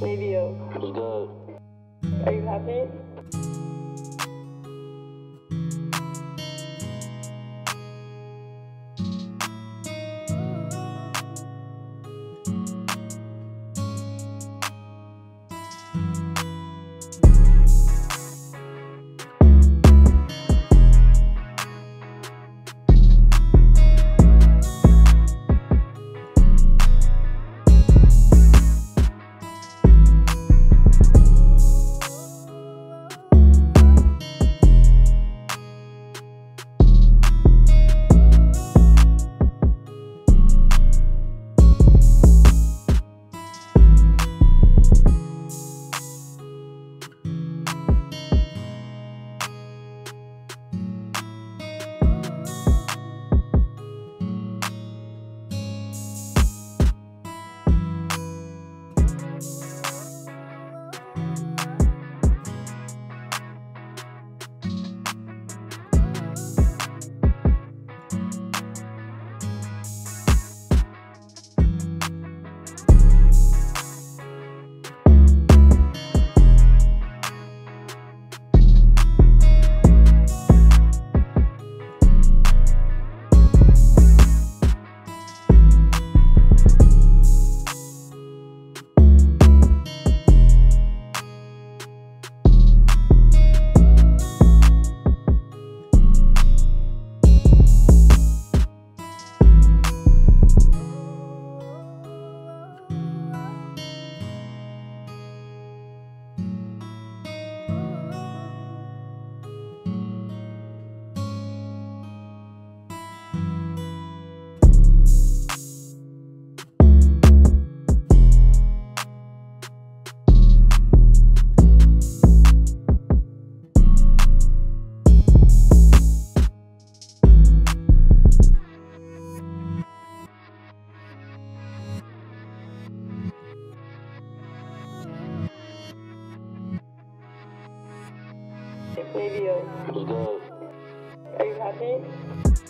Radio. What's good? Are you happy? Radio. What's good? Are you happy?